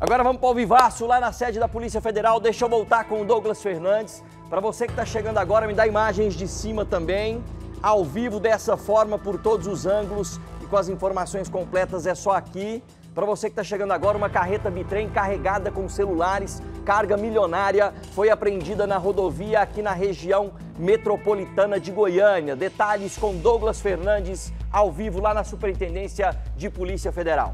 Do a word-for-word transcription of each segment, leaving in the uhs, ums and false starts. Agora vamos para o Vivaço, lá na sede da Polícia Federal. Deixa eu voltar com o Douglas Fernandes. Para você que está chegando agora, me dá imagens de cima também. Ao vivo, dessa forma, por todos os ângulos e com as informações completas é só aqui. Para você que está chegando agora, uma carreta bitrem carregada com celulares, carga milionária, foi apreendida na rodovia aqui na região metropolitana de Goiânia. Detalhes com Douglas Fernandes, ao vivo, lá na Superintendência de Polícia Federal.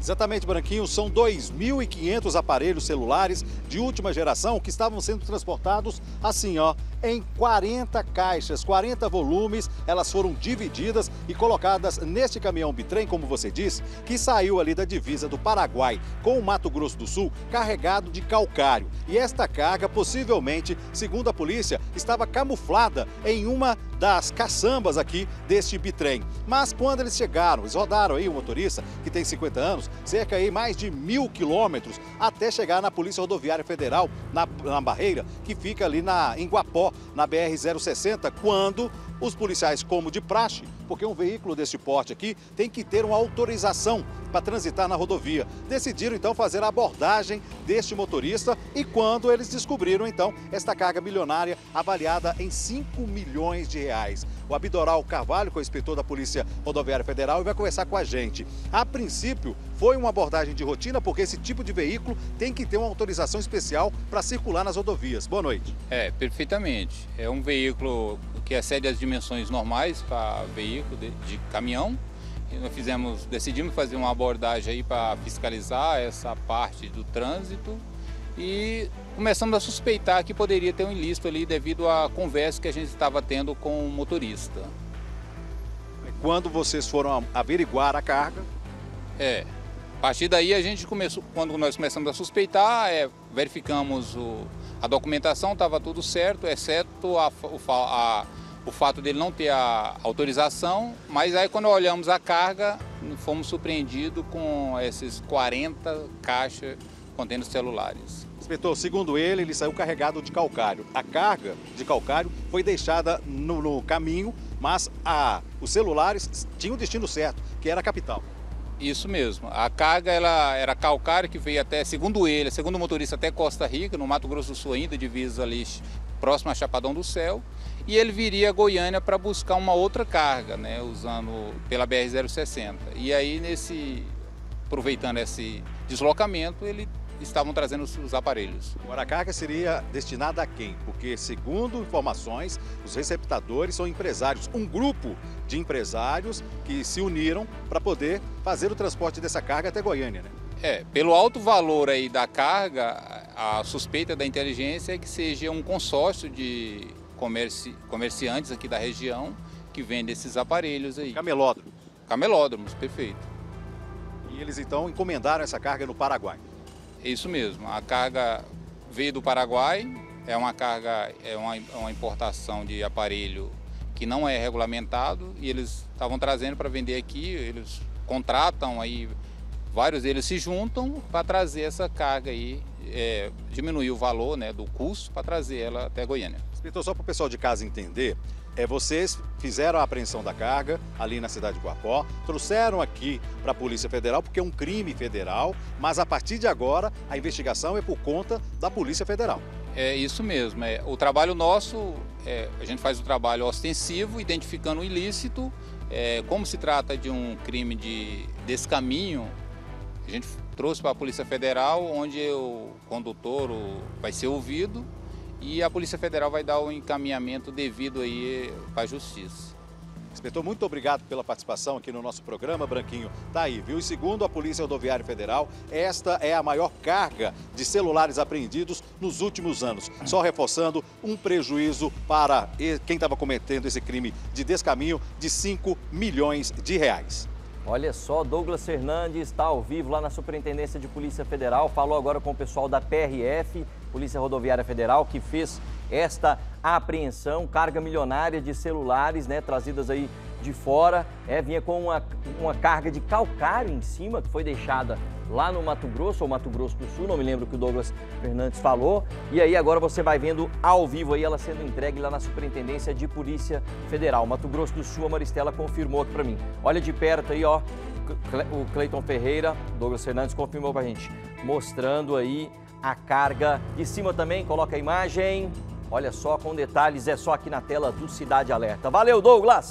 Exatamente, Branquinho, são dois mil e quinhentos aparelhos celulares de última geração que estavam sendo transportados assim, ó, em quarenta caixas, quarenta volumes. Elas foram divididas e colocadas neste caminhão bitrem, como você disse, que saiu ali da divisa do Paraguai com o Mato Grosso do Sul, carregado de calcário. E esta carga, possivelmente, segundo a polícia, estava camuflada em uma das caçambas aqui deste bitrem. Mas quando eles chegaram, eles rodaram aí o motorista, que tem cinquenta anos, cerca aí mais de mil quilômetros, até chegar na Polícia Rodoviária Federal, na, na barreira, que fica ali na, em Guapó, na B R zero sessenta, quando os policiais, como de praxe, porque um veículo deste porte aqui tem que ter uma autorização para transitar na rodovia, decidiram então fazer a abordagem deste motorista e quando eles descobriram então esta carga milionária avaliada em cinco milhões de reais. O Abidoral Carvalho, que é o inspetor da Polícia Rodoviária Federal, e vai conversar com a gente. A princípio, foi uma abordagem de rotina, porque esse tipo de veículo tem que ter uma autorização especial para circular nas rodovias. Boa noite. É, perfeitamente. É um veículo que excede as dimensões normais para veículo de, de caminhão. E nós fizemos, decidimos fazer uma abordagem aí para fiscalizar essa parte do trânsito. E começamos a suspeitar que poderia ter um ilícito ali devido à conversa que a gente estava tendo com o motorista. Quando vocês foram averiguar a carga? É, a partir daí a gente começou, quando nós começamos a suspeitar, é, verificamos o, a documentação, estava tudo certo, exceto a, o, a, o fato dele não ter a autorização, mas aí quando olhamos a carga, fomos surpreendidos com esses quarenta caixas contendo celulares. Inspetor, segundo ele, ele saiu carregado de calcário. A carga de calcário foi deixada no, no caminho, mas a, os celulares tinham o destino certo, que era a capital. Isso mesmo. A carga ela, era calcário que veio até, segundo ele, segundo o motorista, até Costa Rica, no Mato Grosso do Sul ainda, divisa ali próximo a Chapadão do Céu. E ele viria a Goiânia para buscar uma outra carga, né, usando pela B R zero sessenta. E aí, nesse, aproveitando esse deslocamento, ele estavam trazendo os aparelhos. Agora, a carga seria destinada a quem? Porque, segundo informações, os receptadores são empresários, um grupo de empresários que se uniram para poder fazer o transporte dessa carga até Goiânia, né? É, pelo alto valor aí da carga, a suspeita da inteligência é que seja um consórcio de comerci... comerciantes aqui da região que vende esses aparelhos aí. Camelódromos. Camelódromos, perfeito. E eles, então, encomendaram essa carga no Paraguai. É isso mesmo, a carga veio do Paraguai, é uma carga, é uma, uma importação de aparelho que não é regulamentado e eles estavam trazendo para vender aqui, eles contratam aí, vários deles se juntam para trazer essa carga aí, é, diminuir o valor, né, do custo para trazer ela até Goiânia. Então, só para o pessoal de casa entender, é, vocês fizeram a apreensão da carga ali na cidade de Iguapó, trouxeram aqui para a Polícia Federal, porque é um crime federal, mas a partir de agora a investigação é por conta da Polícia Federal. É isso mesmo. É, o trabalho nosso, é, a gente faz o trabalho ostensivo, identificando o ilícito. É, como se trata de um crime de, desse caminho, a gente trouxe para a Polícia Federal, onde o condutor o, vai ser ouvido. E a Polícia Federal vai dar o encaminhamento devido aí para a Justiça. Inspetor, muito obrigado pela participação aqui no nosso programa, Branquinho. Tá aí, viu? E segundo a Polícia Rodoviária Federal, esta é a maior carga de celulares apreendidos nos últimos anos. Só reforçando, um prejuízo para quem estava cometendo esse crime de descaminho de cinco milhões de reais. Olha só, Douglas Fernandes está ao vivo lá na Superintendência de Polícia Federal, falou agora com o pessoal da P R F, Polícia Rodoviária Federal, que fez esta apreensão, carga milionária de celulares, né, trazidas aí de fora, é, vinha com uma, uma carga de calcário em cima, que foi deixada lá no Mato Grosso, ou Mato Grosso do Sul, não me lembro o que o Douglas Fernandes falou, e aí agora você vai vendo ao vivo aí ela sendo entregue lá na Superintendência de Polícia Federal. Mato Grosso do Sul, a Maristela confirmou aqui pra mim. Olha de perto aí, ó, o Cleiton Ferreira, Douglas Fernandes, confirmou pra gente, mostrando aí a carga. De cima também, coloca a imagem. Olha só, com detalhes, é só aqui na tela do Cidade Alerta. Valeu, Douglas!